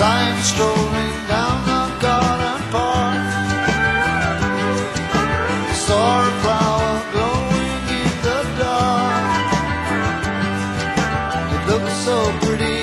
as I am strolling down the garden path. I saw a flower glowing in the dark. It looked so pretty.